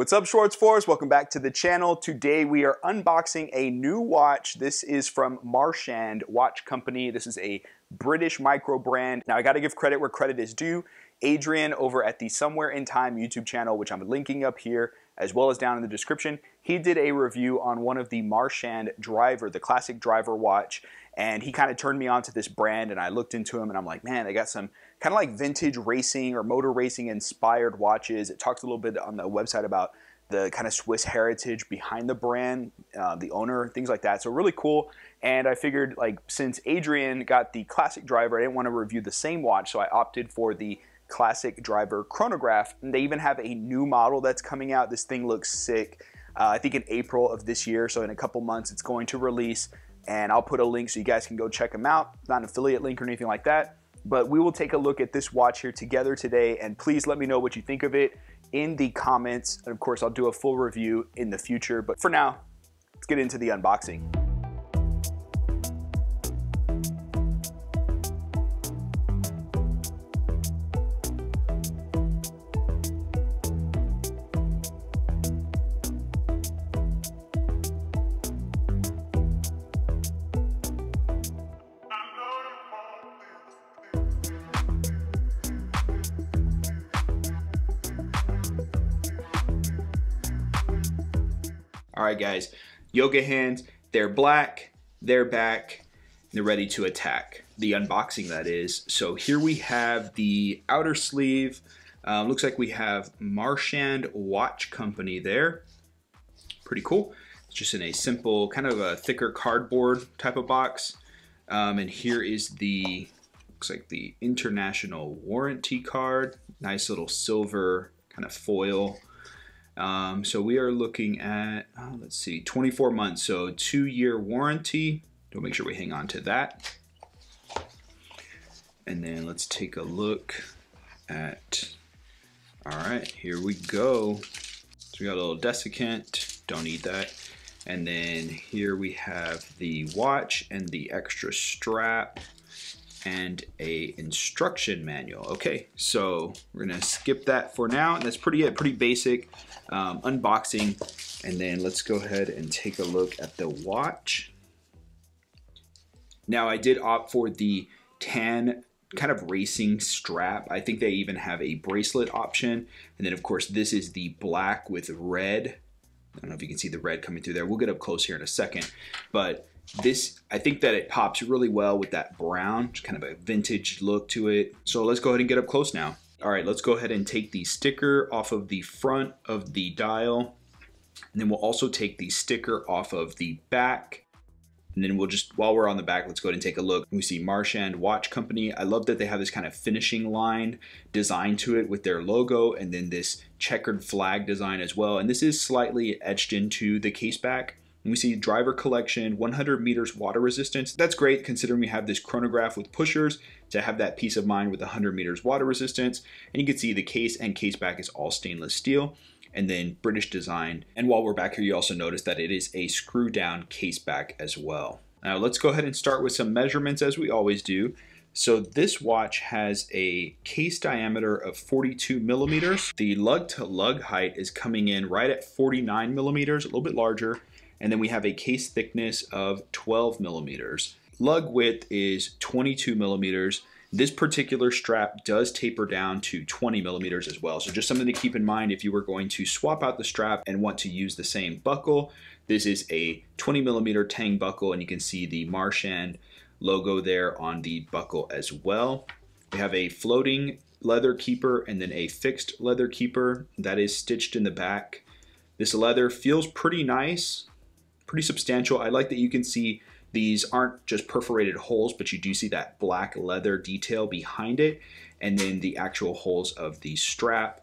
What's up, Schwartz Force? Welcome back to the channel. Today we are unboxing a new watch. This is from Marchand Watch Company. This is a British micro brand. Now I gotta give credit where credit is due. Adrian over at the Somewhere in Time YouTube channel, which I'm linking up here, as well as down in the description, he did a review on one of the Marchand Driver, the classic Driver watch, and he kind of turned me on to this brand, and I looked into him, and I'm like, man, they got some kind of like vintage racing or motor racing inspired watches. It talks a little bit on the website about the kind of Swiss heritage behind the brand, the owner, things like that. So really cool, and I figured, like, since Adrian got the classic Driver, I didn't want to review the same watch, so I opted for the classic Driver Chronograph, and they even have a new model that's coming out. This thing looks sick. I think in April of this year, so in a couple months it's going to release, and I'll put a link so you guys can go check them out. It's not an affiliate link or anything like that, but we will take a look at this watch here together today, and please let me know what you think of it in the comments, and of course I'll do a full review in the future, but for now let's get into the unboxing. All right, guys, yoga hands, they're black, they're back, and they're ready to attack. The unboxing, that is. So here we have the outer sleeve. Looks like we have Marchand Watch Company there. Pretty cool. It's just in a simple, kind of a thicker cardboard type of box. And here is the, looks like the international warranty card. Nice little silver kind of foil. So we are looking at, let's see, 24 months, so 2-year warranty. We'll make sure we hang on to that. And then let's take a look at, all right, here we go. So we got a little desiccant, don't need that. And then here we have the watch and the extra strap and a instruction manual. Okay, so we're gonna skip that for now, and that's pretty it, pretty basic unboxing. And then let's go ahead and take a look at the watch. Now I did opt for the tan kind of racing strap. I think they even have a bracelet option. And then of course this is the black with red. I don't know if you can see the red coming through there. We'll get up close here in a second, but this, I think that it pops really well with that brown, just kind of a vintage look to it. So let's go ahead and get up close now. All right, let's go ahead and take the sticker off of the front of the dial. And then we'll also take the sticker off of the back. And then we'll just, while we're on the back, let's go ahead and take a look. We see Marchand Watch Company. I love that they have this kind of finishing line design to it with their logo, and then this checkered flag design as well. And this is slightly etched into the case back. And we see Driver Collection, 100 meters water resistance. That's great considering we have this chronograph with pushers to have that peace of mind with 100 meters water resistance. And you can see the case and case back is all stainless steel, and then British design. And while we're back here, you also notice that it is a screw down case back as well. Now let's go ahead and start with some measurements as we always do. So this watch has a case diameter of 42 millimeters. The lug to lug height is coming in right at 49 millimeters, a little bit larger. And then we have a case thickness of 12 millimeters. Lug width is 22 millimeters. This particular strap does taper down to 20 millimeters as well. So just something to keep in mind if you were going to swap out the strap and want to use the same buckle. This is a 20 millimeter Tang buckle, and you can see the Marchand logo there on the buckle as well. We have a floating leather keeper and then a fixed leather keeper that is stitched in the back. This leather feels pretty nice. Pretty substantial. I like that you can see these aren't just perforated holes, but you do see that black leather detail behind it, and then the actual holes of the strap.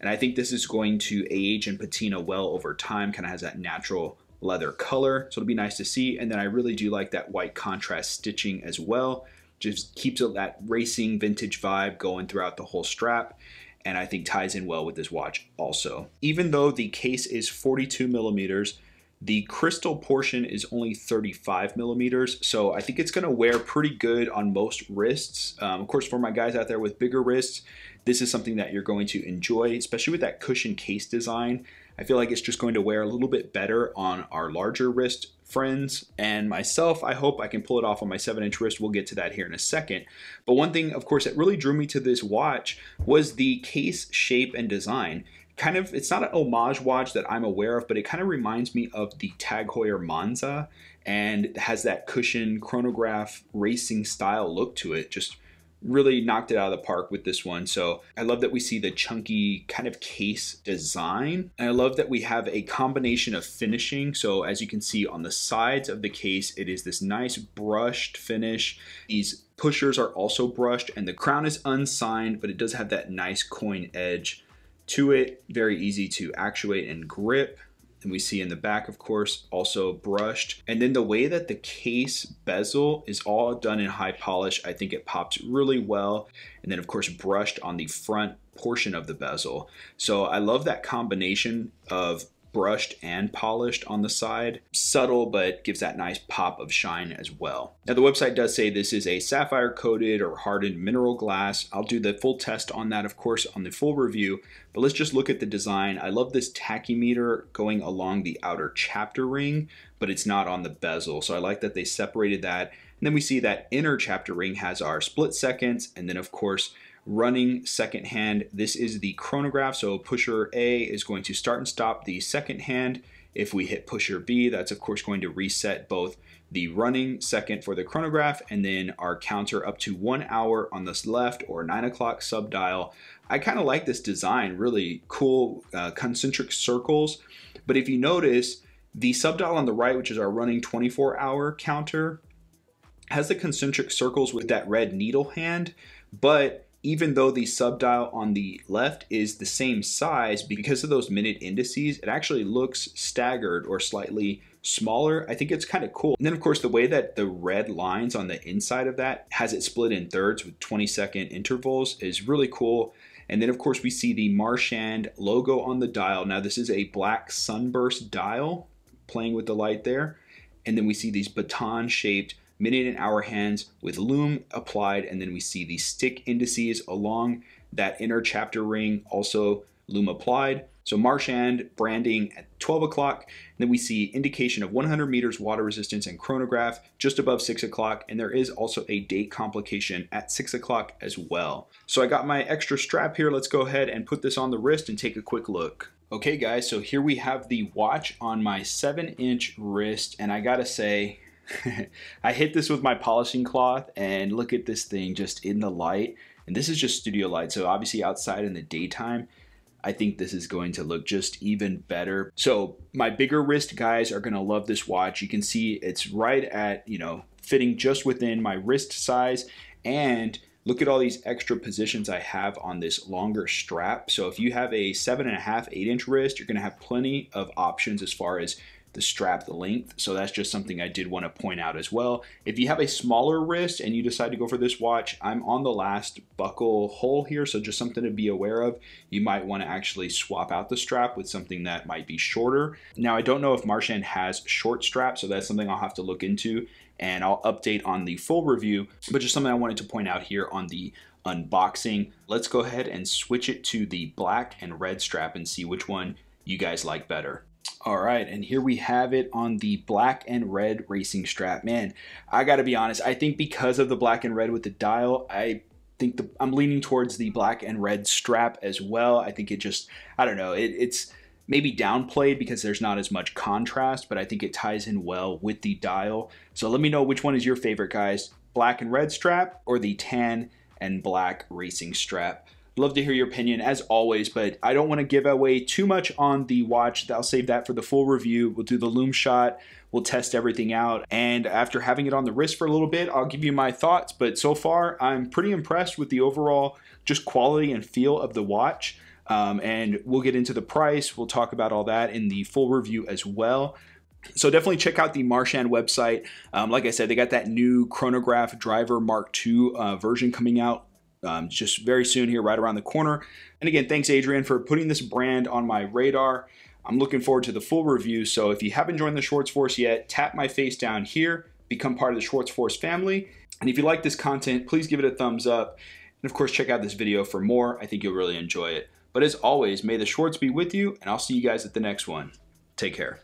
And I think this is going to age and patina well over time, kind of has that natural leather color. So it'll be nice to see. And then I really do like that white contrast stitching as well. Just keeps that racing vintage vibe going throughout the whole strap. And I think ties in well with this watch also. Even though the case is 42 millimeters, the crystal portion is only 35 millimeters, so I think it's gonna wear pretty good on most wrists. Of course, for my guys out there with bigger wrists, This is something that you're going to enjoy, especially with that cushion case design. I feel like it's just going to wear a little bit better on our larger wrist friends, and myself, I hope I can pull it off on my 7-inch wrist. We'll get to that here in a second. But one thing, of course, that really drew me to this watch was the case shape and design. Kind of, it's not an homage watch that I'm aware of, but it kind of reminds me of the Tag Heuer Monza, and it has that cushion chronograph racing style look to it. Just really knocked it out of the park with this one. So I love that we see the chunky kind of case design. And I love that we have a combination of finishing. So as you can see on the sides of the case, it is this nice brushed finish. These pushers are also brushed, and the crown is unsigned, but it does have that nice coin edge to it. Very easy to actuate and grip. And we see in the back, of course, also brushed. And then the way that the case bezel is all done in high polish, I think it pops really well. And then, of course, brushed on the front portion of the bezel. So I love that combination of brushed and polished on the side. Subtle, but gives that nice pop of shine as well. Now, the website does say this is a sapphire coated or hardened mineral glass. I'll do the full test on that, of course, on the full review, but let's just look at the design. I love this tachymeter going along the outer chapter ring, but it's not on the bezel. So I like that they separated that. And then we see that inner chapter ring has our split seconds. And then, of course, running second hand. This is the chronograph, so pusher A is going to start and stop the second hand. If we hit pusher B, that's of course going to reset both the running second for the chronograph and then our counter up to 1 hour on this left or 9 o'clock sub dial. I kind of like this design, really cool concentric circles. But if you notice, the sub dial on the right, which is our running 24-hour counter, has the concentric circles with that red needle hand, but even though the subdial on the left is the same size, because of those minute indices, it actually looks staggered or slightly smaller. I think it's kind of cool. And then, of course, the way that the red lines on the inside of that has it split in thirds with 20-second intervals is really cool. And then, of course, we see the Marchand logo on the dial. Now, this is a black sunburst dial, playing with the light there. And then we see these baton-shaped minute and hour hands with lume applied, and then we see the stick indices along that inner chapter ring, also lume applied. So Marchand branding at 12 o'clock. Then we see indication of 100 meters water resistance and chronograph just above 6 o'clock. And there is also a date complication at 6 o'clock as well. So I got my extra strap here. Let's go ahead and put this on the wrist and take a quick look. Okay guys, so here we have the watch on my 7-inch wrist. And I gotta say, I hit this with my polishing cloth, and look at this thing just in the light. And this is just studio light, so obviously outside in the daytime, I think this is going to look just even better. So my bigger wrist guys are gonna love this watch. You can see it's right at, you know, fitting just within my wrist size, and look at all these extra positions I have on this longer strap. So if you have a 7.5, 8-inch wrist, you're gonna have plenty of options as far as the strap, the length. So that's just something I did want to point out as well. If you have a smaller wrist and you decide to go for this watch, I'm on the last buckle hole here. So just something to be aware of. You might want to actually swap out the strap with something that might be shorter. Now, I don't know if Marchand has short straps, so that's something I'll have to look into, and I'll update on the full review, but just something I wanted to point out here on the unboxing. Let's go ahead and switch it to the black and red strap and see which one you guys like better. All right, and here we have it on the black and red racing strap. Man, I gotta be honest, I think because of the black and red with the dial, I think I'm leaning towards the black and red strap as well. I think it just, I don't know, it's maybe downplayed because there's not as much contrast, but I think it ties in well with the dial. So let me know which one is your favorite, guys, black and red strap or the tan and black racing strap. Love to hear your opinion as always, but I don't want to give away too much on the watch. I'll save that for the full review. We'll do the lume shot. We'll test everything out. And after having it on the wrist for a little bit, I'll give you my thoughts. But so far, I'm pretty impressed with the overall just quality and feel of the watch. And we'll get into the price. We'll talk about all that in the full review as well. So definitely check out the Marchand website. Like I said, they got that new Chronograph Driver Mark II version coming out just very soon here, right around the corner. And again, thanks Adrian for putting this brand on my radar. I'm looking forward to the full review. So if you haven't joined the Schwartz Force yet, tap my face down here, become part of the Schwartz Force family. And if you like this content, please give it a thumbs up. And of course, check out this video for more. I think you'll really enjoy it. But as always, may the Schwartz be with you, and I'll see you guys at the next one. Take care.